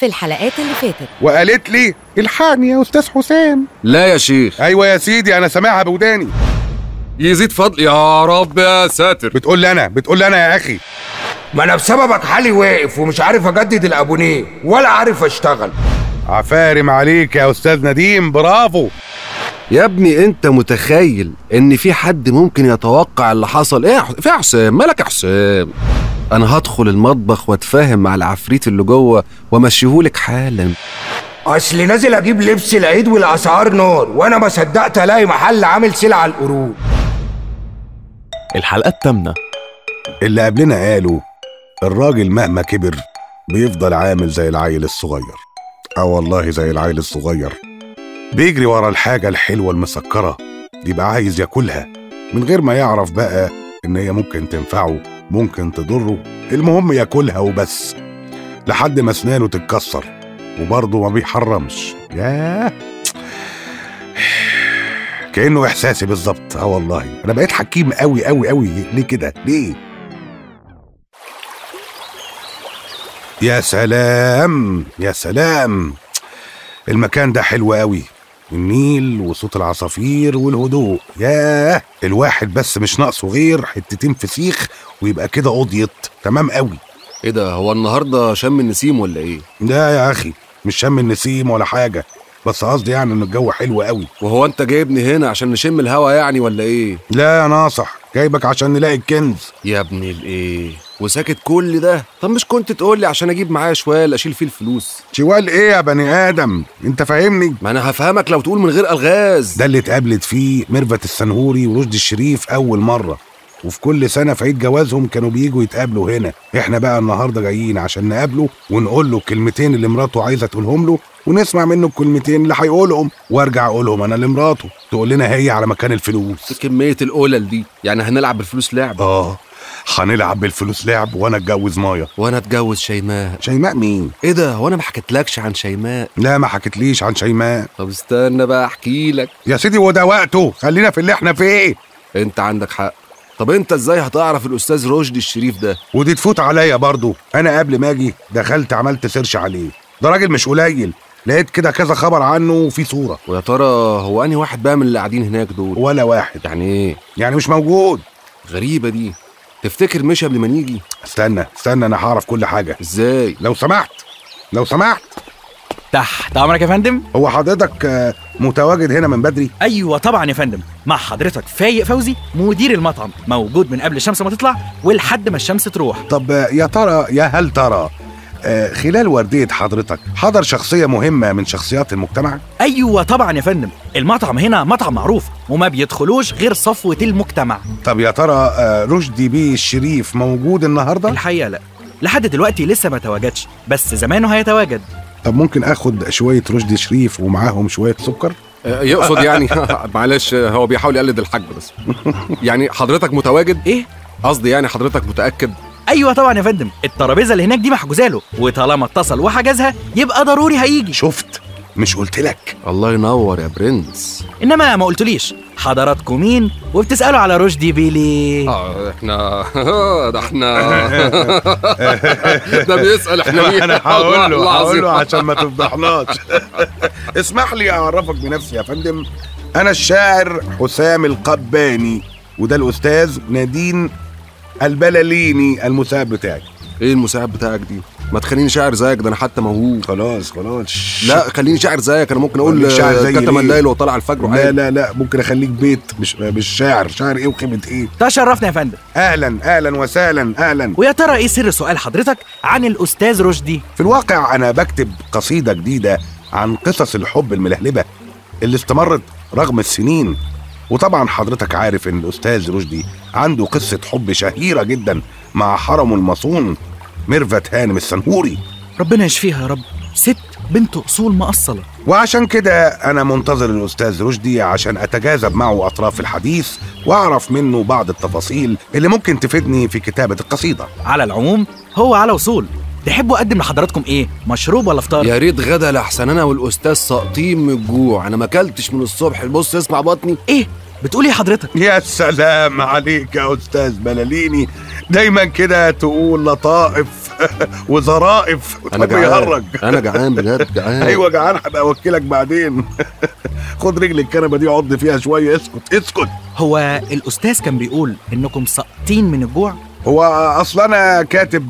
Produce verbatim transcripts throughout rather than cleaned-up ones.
في الحلقات اللي فاتت وقالت لي الحقني يا أستاذ حسام. لا يا شيخ. أيوة يا سيدي أنا سامعها بوداني. يزيد فضل يا رب يا ساتر. بتقول لي أنا بتقول لي أنا يا أخي. ما أنا بسببك حالي واقف ومش عارف أجدد الأبونيه ولا عارف أشتغل. عفارم عليك يا أستاذ نديم، برافو. يا ابني انت متخيل ان في حد ممكن يتوقع اللي حصل؟ ايه في حسام؟ مالك يا حسام؟ انا هدخل المطبخ واتفاهم مع العفريت اللي جوه وامشيهولك حالا. اصل نازل اجيب لبس العيد والاسعار نار، وانا ما صدقت الاقي محل عامل سيل على القرود. الحلقه الثامنه. اللي قبلنا قالوا الراجل مهما كبر بيفضل عامل زي العيل الصغير. اه والله زي العيل الصغير، بيجري ورا الحاجة الحلوة المسكرة دي، بقى عايز ياكلها من غير ما يعرف بقى إن هي ممكن تنفعه ممكن تضره، المهم ياكلها وبس لحد ما أسنانه تتكسر وبرضه ما بيحرمش. ياه كأنه إحساسي بالظبط. اه والله أنا بقيت حكيم أوي أوي أوي. ليه كده؟ ليه؟ يا سلام يا سلام، المكان ده حلو أوي، النيل وصوت العصافير والهدوء. ياه الواحد بس مش ناقصه غير حتتين فسيخ ويبقى كده قضيت تمام أوي. ايه ده، هو النهارده شم النسيم ولا ايه؟ لا يا اخي مش شم النسيم ولا حاجه، بس قصدي يعني ان الجو حلو أوي. وهو انت جايبني هنا عشان نشم الهوا يعني ولا ايه؟ لا يا ناصح، جايبك عشان نلاقي الكنز. يا ابني الايه وساكت كل ده؟ طب مش كنت تقول لي عشان اجيب معايا شوال اشيل فيه الفلوس؟ شوال ايه يا بني ادم، انت فاهمني؟ ما انا هفهمك لو تقول من غير الغاز. ده اللي اتقابلت فيه ميرفت السنهوري ورشدي الشريف اول مره، وفي كل سنه في عيد جوازهم كانوا بييجوا يتقابلوا هنا. احنا بقى النهارده جايين عشان نقابله ونقول له الكلمتين اللي مراته عايزه تقولهم له، ونسمع منه الكلمتين اللي هيقولهم وارجع اقولهم انا لمراته تقول لنا هي على مكان الفلوس. كميه القلل دي يعني هنلعب بالفلوس لعب؟ اه هنلعب بالفلوس لعب، وانا اتجوز مايا وانا اتجوز شيماء. شيماء مين؟ ايه ده، هو انا ما حكيتلكش عن شيماء؟ لا ما حكيتليش عن شيماء. طب استنى بقى احكي لك يا سيدي، وده وقته، خلينا في اللي احنا فيه. انت عندك حق. طب انت ازاي هتعرف الاستاذ رشدي الشريف ده؟ ودي تفوت عليا برضه، انا قبل ما اجي دخلت عملت سيرش عليه، ده راجل مش قليل، لقيت كده كذا خبر عنه وفي صوره. ويا ترى هو انهي واحد بقى من اللي قاعدين هناك دول؟ ولا واحد. يعني ايه؟ يعني مش موجود. غريبه دي. تفتكر مش قبل ما نيجي؟ استنى استنى انا هعرف كل حاجه. ازاي؟ لو سمحت لو سمحت. تحت امرك يا فندم. هو حضرتك متواجد هنا من بدري؟ ايوه طبعا يا فندم، مع حضرتك فايق فوزي مدير المطعم، موجود من قبل الشمس ما تطلع ولحد ما الشمس تروح. طب يا ترى يا هل ترى خلال وردية حضرتك حضر شخصية مهمة من شخصيات المجتمع؟ أيوة طبعا يا فندم، المطعم هنا مطعم معروف وما بيدخلوش غير صفوة المجتمع. طب يا ترى رشدي بيه الشريف موجود النهاردة؟ الحقيقة لا، لحد دلوقتي لسه ما تواجدش، بس زمانه هيتواجد. طب ممكن آخد شوية رشدي شريف ومعاهم شوية سكر؟ يقصد يعني معلش هو بيحاول يقلد الحاج بس. يعني حضرتك متواجد؟ إيه؟ قصدي يعني حضرتك متأكد؟ ايوه طبعا يا فندم، الترابيزه اللي هناك دي محجوزه له، وطالما اتصل وحجزها يبقى ضروري هيجي. شفت، مش قلت لك؟ الله ينور يا برنس. انما ما قلتليش حضراتكم مين وبتسالوا على رشدي بيلي؟ اه احنا ده احنا ده بيسال احنا مين. انا هقول له هقول له عشان ما تفضحناش. اسمح لي اعرفك بنفسي يا فندم، انا الشاعر حسام القباني، وده الاستاذ نادين البلاليني المساعد بتاعك. ايه المساعد بتاعك دي؟ ما تخليني شاعر زيك، ده انا حتى موهوب. خلاص خلاص. لا خليني شاعر زيك، انا ممكن اقول كتم الليل وطلع الفجر عادي. لا لا لا ممكن اخليك بيت، مش مش شاعر. شاعر ايه وقيمه ايه؟ تشرفنا يا فندم. اهلا اهلا وسهلا اهلا. ويا ترى ايه سر سؤال حضرتك عن الاستاذ رشدي؟ في الواقع انا بكتب قصيده جديده عن قصص الحب الملهلبه اللي استمرت رغم السنين، وطبعا حضرتك عارف ان الاستاذ رشدي عنده قصه حب شهيره جدا مع حرمه المصون ميرفت هانم السنهوري، ربنا يشفيها يا رب، ست بنت اصول مقصله. وعشان كده انا منتظر الاستاذ رشدي عشان اتجاذب معه اطراف الحديث واعرف منه بعض التفاصيل اللي ممكن تفيدني في كتابه القصيده. على العموم هو على وصول. تحبوا اقدم لحضراتكم ايه، مشروب ولا فطار؟ يا ريت غدا لحسن انا والاستاذ ساقطين من الجوع، انا ما اكلتش من الصبح. بص اسمع بطني. ايه بتقولي حضرتك؟ يا سلام عليك يا أستاذ بلاليني، دايما كده تقول لطائف وظرائف. أنا جعان أنا جعان بجد جعان. أيوة جعان، هبقى أوكلك بعدين. خد رجل الكنبة دي عض فيها شوية. اسكت اسكت. هو الأستاذ كان بيقول إنكم ساقطين من الجوع؟ هو أصل أنا كاتب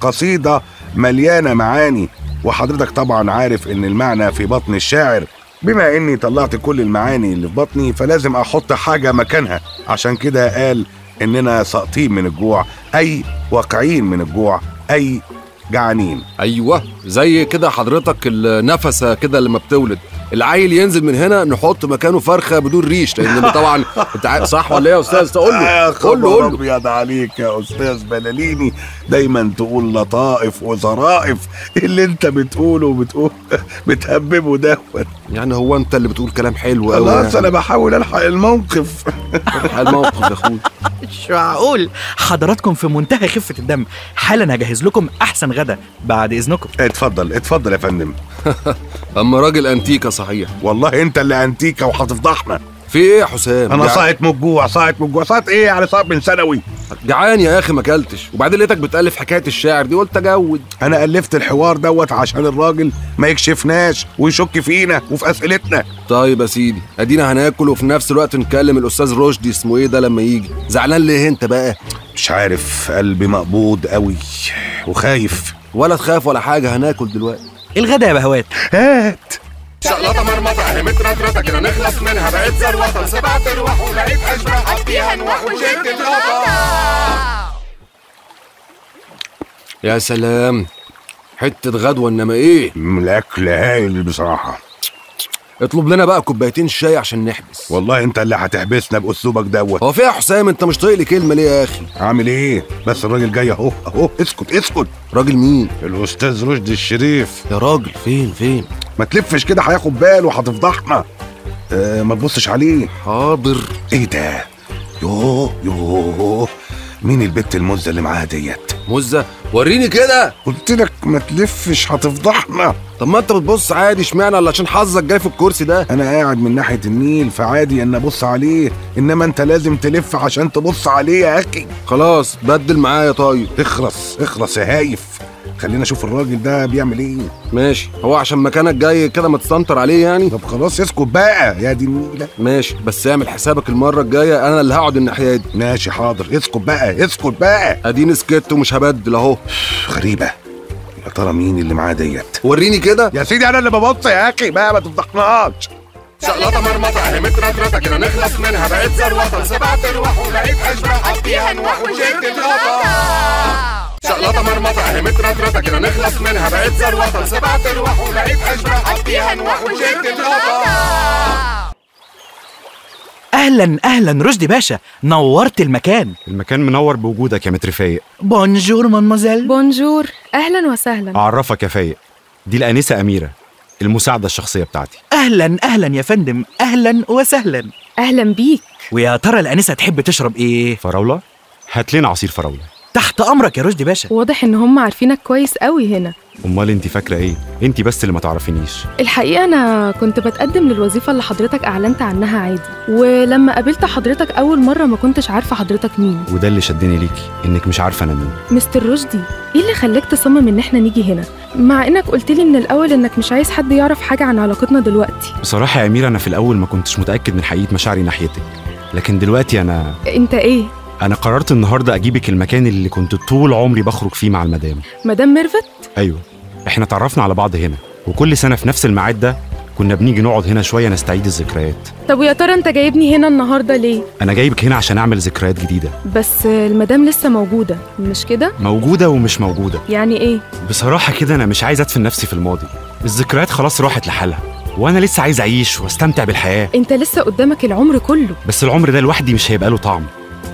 قصيدة مليانة معاني، وحضرتك طبعا عارف إن المعنى في بطن الشاعر، بما إني طلعت كل المعاني اللي في بطني فلازم أحط حاجة مكانها، عشان كده قال إننا ساقطين من الجوع، أي واقعين من الجوع، أي جعانين. أيوه زي كده حضرتك النفسة كده لما بتولد العيل ينزل من هنا نحط مكانه فرخة بدون ريش، لأن طبعا صح ولا إيه يا أستاذ؟ تقول له قول له قول له. أبيض عليك يا أستاذ بلاليني، دايما تقول لطائف وظرائف. اللي أنت بتقوله بتقول بتهببه دوت. يعني هو أنت اللي بتقول كلام حلو أوي. خلاص أنا بحاول ألحق الموقف. ألحق الموقف يا أخويا. مش معقول، حضراتكم في منتهى خفة الدم. حالا هجهز لكم أحسن غدا بعد إذنكم. اتفضل اتفضل يا فندم. أما راجل أنتيكة صحيح. والله أنت اللي أنتيكة وهتفضحنا. في إيه يا حسام؟ أنا صاعت من الجوع، صاعت من الجوع، صاعت إيه يعني؟ صاعت من ثانوي. جعان يا أخي ما أكلتش، وبعدين لقيتك بتألف حكاية الشاعر دي قلت أجود. أنا ألفت الحوار دوت عشان الراجل ما يكشفناش ويشك فينا وفي أسئلتنا. طيب يا سيدي، أدينا هناكل وفي نفس الوقت نكلم الأستاذ رشدي اسمه إيه ده لما يجي. زعلان ليه أنت بقى؟ مش عارف، قلبي مقبوض قوي وخايف. ولا تخاف ولا حاجة، هناكل دلوقتي. الغدا يا بهوات. هات شقلطة مرمطة قلمت رطرطة كده نخلص منها بقت زروطة، سبعت ارواح ولقيت اشباح فيها نواح وجبت اللقطة. يا سلام، حتة غدوة انما ايه؟ الأكل هايل بصراحة. اطلب لنا بقى كوبايتين شاي عشان نحبس. والله انت اللي هتحبسنا باسلوبك دوت. هو في يا حسام انت مش طايق لي كلمه ليه يا اخي؟ عامل ايه؟ بس الراجل جاي اهو اهو. اسكت اسكت. راجل مين؟ الاستاذ رشدي الشريف. يا راجل فين فين؟ ما تلفش كده، هياخد باله وهتفضحنا. اه ما تبصش عليه. حاضر. ايه ده؟ يوه يوه، مين البت المزه اللي معاها ديت؟ مزه؟ وريني كده. قلت لك ما تلفش هتفضحنا. طب ما انت بتبص عادي، اشمعنى؟ ولا عشان حظك جاي في الكرسي ده؟ انا قاعد من ناحيه النيل فعادي ان ابص عليه، انما انت لازم تلف عشان تبص عليه يا اخي. خلاص بدل معايا. طيب اخرس اخرس يا هايف، خلينا نشوف الراجل ده بيعمل ايه. ماشي، هو عشان مكانك جاي كده ما تسنطر عليه يعني. طب خلاص اسكت بقى يا دي النيله. ماشي بس اعمل حسابك المره الجايه انا اللي هقعد الناحيه دي. ماشي حاضر. اسكت بقى اسكت بقى. اديني سكت ومش هبدل اهو. غريبه، يا ترى مين اللي معاه ديت؟ وريني كده يا سيدي، انا اللي ببص يا اخي بقى، ما تفضحناش. شقلطه مرمطه قلمت رطرطه كده نخلص منها بقت زروطه، سبعت ارواح ولقيت اشباح فيها نواح وجبت اللقطه. شقلطه مرمطه قلمت رطرطه كده نخلص منها بقت زروطه، سبعت ارواح ولقيت اشباح فيها نواح وجبت اللقطه. اهلا اهلا رشدي باشا، نورت المكان. المكان منور بوجودك يا متر فايق. بونجور مادموزيل. بونجور، اهلا وسهلا. اعرفك يا فايق، دي الانسه اميره المساعده الشخصيه بتاعتي. اهلا اهلا يا فندم، اهلا وسهلا. اهلا بيك. ويا ترى الانسه تحب تشرب ايه؟ فراوله. هات لنا عصير فراوله. تحت امرك يا رشدي باشا. واضح ان هم عارفينك كويس قوي هنا. امال انت فاكره ايه؟ انت بس اللي ما تعرفينيش. الحقيقه انا كنت بتقدم للوظيفه اللي حضرتك اعلنت عنها عادي، ولما قابلت حضرتك اول مره ما كنتش عارفه حضرتك مين، وده اللي شدني ليكي، انك مش عارفه انا مين. مستر رشدي، ايه اللي خلاك تصمم ان احنا نيجي هنا مع انك قلت لي من الاول انك مش عايز حد يعرف حاجه عن علاقتنا دلوقتي؟ بصراحه يا اميره انا في الاول ما كنتش متاكد من حقيقه مشاعري ناحيتك، لكن دلوقتي انا انت ايه؟ أنا قررت النهاردة أجيبك المكان اللي كنت طول عمري بخرج فيه مع المدام. مدام ميرفت؟ أيوة، إحنا تعرفنا على بعض هنا، وكل سنة في نفس الميعاد ده كنا بنيجي نقعد هنا شوية نستعيد الذكريات. طب ويا ترى أنت جايبني هنا النهاردة ليه؟ أنا جايبك هنا عشان أعمل ذكريات جديدة. بس المدام لسه موجودة، مش كده؟ موجودة ومش موجودة. يعني إيه؟ بصراحة كده أنا مش عايز أدفن نفسي في الماضي، الذكريات خلاص راحت لحالها، وأنا لسه عايز أعيش وأستمتع بالحياة. أنت لسه قدامك العمر كله. بس العمر ده لوحدي مش هيبقى له طعم،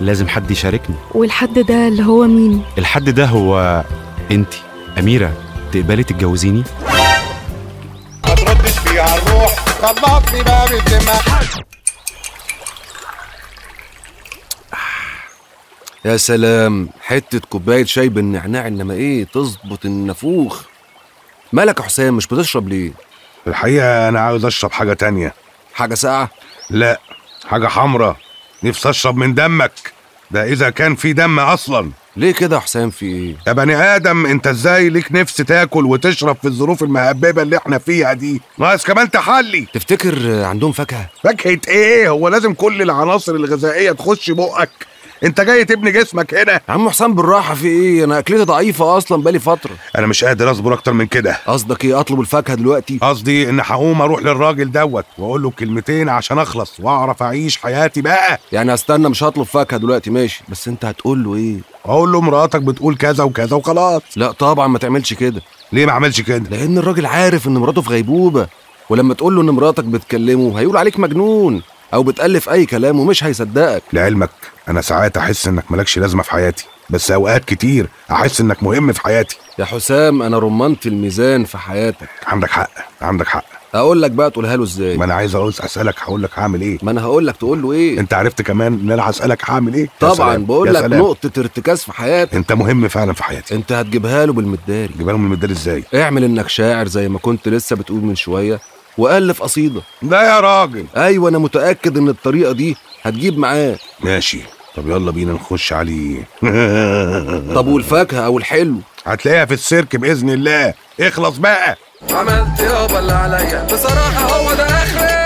لازم حد يشاركني. والحد ده اللي هو مين؟ الحد ده هو انتي. أميرة، تقبلي تتجوزيني؟ ما تردش فيها الروح، طلعتني بقى من دماغي. يا سلام، حتة كوباية شاي بالنعناع انما ايه تظبط النفوخ. مالك يا حسام مش بتشرب ليه؟ الحقيقة أنا عاوز أشرب حاجة تانية. حاجة ساقعة؟ لا حاجة حمراء، نفسي اشرب من دمك ده إذا كان في دم أصلا. ليه كده حسام، في إيه؟ يا بني آدم أنت إزاي ليك نفس تاكل وتشرب في الظروف المهببة اللي إحنا فيها دي؟ ناقص كمان تحلي. تفتكر عندهم فاكهة؟ فاكهة إيه؟ هو لازم كل العناصر الغذائية تخش بقك؟ أنت جاي تبني جسمك هنا؟ يا عم حسام بالراحة، في إيه؟ أنا أكلتي ضعيفة أصلا بقالي فترة. أنا مش قادر أصبر أكتر من كده. قصدك إيه؟ أطلب الفاكهة دلوقتي؟ قصدي إن هقوم أروح للراجل دوت وأقول له كلمتين عشان أخلص وأعرف أعيش حياتي بقى. يعني أستنى، مش هطلب فاكهة دلوقتي ماشي، بس أنت هتقول له إيه؟ أقول له مراتك بتقول كذا وكذا وخلاص. لا طبعا ما تعملش كده. ليه ما أعملش كده؟ لأن الراجل عارف إن مراته في غيبوبة، ولما تقول له إن مراتك بتكلمه هيقول عليك مجنون أو بتألف أي كلام ومش هيصدقك. لعلمك أنا ساعات أحس إنك مالكش لازمة في حياتي، بس أوقات كتير أحس إنك مهم في حياتي. يا حسام أنا رمنت الميزان في حياتك. عندك حق، عندك حق. أقول لك بقى تقولها له إزاي؟ ما أنا عايز أقول أسألك هقول لك هعمل إيه؟ ما أنا هقول لك تقول له إيه؟ أنت عرفت كمان إن أنا هسألك هعمل إيه؟ طبعًا بقول لك نقطة ارتكاز في حياتك. أنت مهم فعلًا في حياتي. أنت هتجيبها له بالمداري. تجيبها له بالمداري إزاي؟ اعمل إنك شاعر زي ما كنت لسه بتقول من شوية، وألف قصيدة. لا يا راجل. أيوة أنا متأكد إن الطريقة دي هتجيب معاه. ماشي، طب يلا بينا نخش عليه. طب والفاكهة أو الحلو؟ هتلاقيها في السيرك بإذن الله. اخلص بقى. عملت يابا اللي عليا، بصراحة هو ده آخري.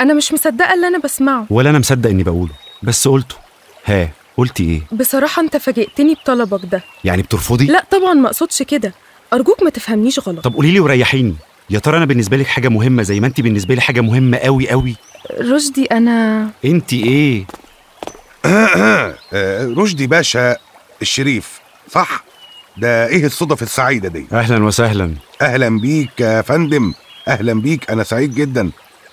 أنا مش مصدقة اللي أنا بسمعه. ولا أنا مصدق إني بقوله، بس قلته. ها، قلتي إيه؟ بصراحة أنت فاجئتني بطلبك ده. يعني بترفضي؟ لا طبعًا ما أقصدش كده، أرجوك ما تفهمنيش غلط. طب قولي لي وريحيني، يا ترى أنا بالنسبة لك حاجة مهمة زي ما أنت بالنسبة لي حاجة مهمة أوي أوي؟ رشدي أنا أنت إيه؟ رشدي باشا الشريف صح؟ ده إيه الصدف السعيدة دي؟ أهلا وسهلا. أهلا بيك يا فندم، أهلا بيك، أنا سعيد جدا.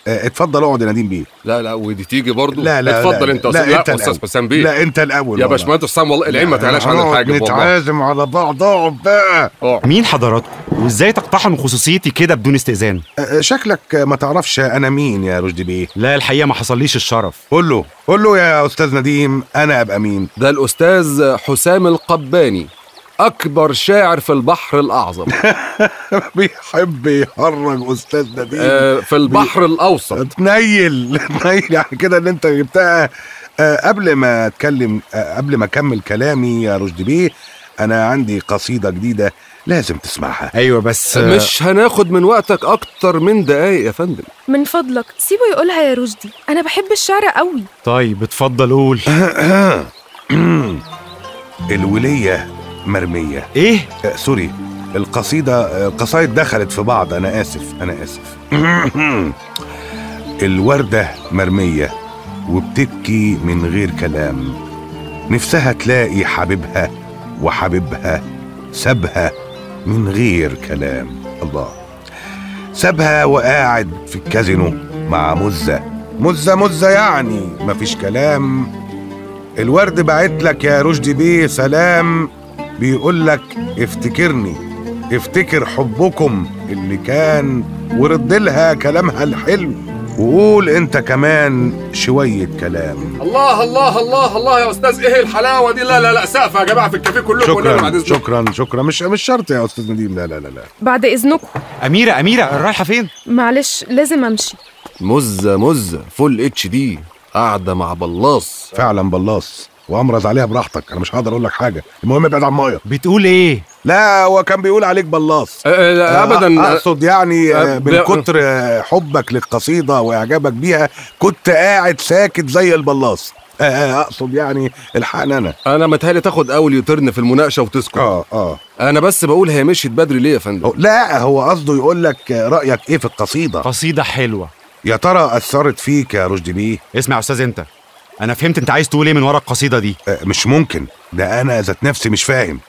اتفضل اقعد يا نادين بيه. لا لا ودي تيجي برضه. لا لا اتفضل. لا انت لا, لا انت استاذ حسام بيه. لا انت الاول يا باشمهندس حسام، والله العين ما تعلاش عن الحاجه. والله نتعازم على بعض. اقعد بقى. مين حضراتكم وازاي تقتحموا خصوصيتي كده بدون استئذان؟ أه شكلك ما تعرفش انا مين يا رشدي بيه. لا الحقيقه ما حصليش الشرف. قول له قول له يا استاذ نديم انا ابقى مين. ده الاستاذ حسام القباني، أكبر شاعر في البحر الأعظم. بيحب يهرج أستاذ نديم. آه في البحر بي... الأوسط. تنيل تنيل يعني كده اللي أنت جبتها. آه قبل ما أتكلم، آه قبل ما أكمل كلامي يا رشدي بيه، أنا عندي قصيدة جديدة لازم تسمعها. أيوة بس آه مش هناخد من وقتك أكتر من دقايق يا فندم. من فضلك سيبه يقولها يا رشدي، أنا بحب الشعر قوي. طيب اتفضل قول. الولية مرمية. إيه؟ آه سوري، القصيدة القصايد دخلت في بعض، أنا آسف أنا آسف. الوردة مرمية وبتبكي من غير كلام، نفسها تلاقي حبيبها وحبيبها سابها من غير كلام. الله، سابها وقاعد في الكازينو مع مزة مزة مزة، يعني مفيش كلام. الورد بعت لك يا رشدي بيه سلام، بيقولك افتكرني، افتكر حبكم اللي كان، وردلها كلامها الحلو، وقول انت كمان شوية كلام. الله الله الله الله يا استاذ ايه الحلاوة دي. لا لا لا سقف يا جماعة في الكافيه كلكم. شكرا شكرا شكرا. مش مش شرط يا استاذ نديم. لا لا لا لا بعد اذنكم. أميرة أميرة رايحة فين؟ معلش لازم امشي. مزة مزة فول اتش دي قاعدة مع بلاص. فعلا بلاص، وامرز عليها براحتك، انا مش هقدر اقول لك حاجه. المهم ابعد عن مايا. بتقول ايه؟ لا هو كان بيقول عليك بلاص. أه لا ابدا، اقصد يعني أه من كتر حبك للقصيده واعجابك بيها كنت قاعد ساكت زي البلاص. أه اقصد يعني الحقني انا انا متهيألي تاخد اول يوترن في المناقشه وتسكت. اه اه انا بس بقول هي مشيت بدري ليه يا فندم؟ لا هو قصده يقول لك رايك ايه في القصيده. قصيده حلوه يا ترى اثرت فيك يا رشدي بيه؟ اسمع يا استاذ، انت أنا فهمت أنت عايز تقول إيه من ورا القصيدة دي. أه مش ممكن، ده أنا ذات نفسي مش فاهم.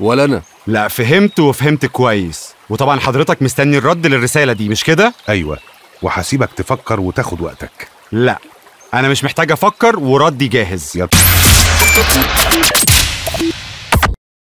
ولا أنا. لا فهمت وفهمت كويس، وطبعًا حضرتك مستني الرد للرسالة دي مش كده؟ أيوه، وهسيبك تفكر وتاخد وقتك. لا، أنا مش محتاج أفكر وردي جاهز. يلا.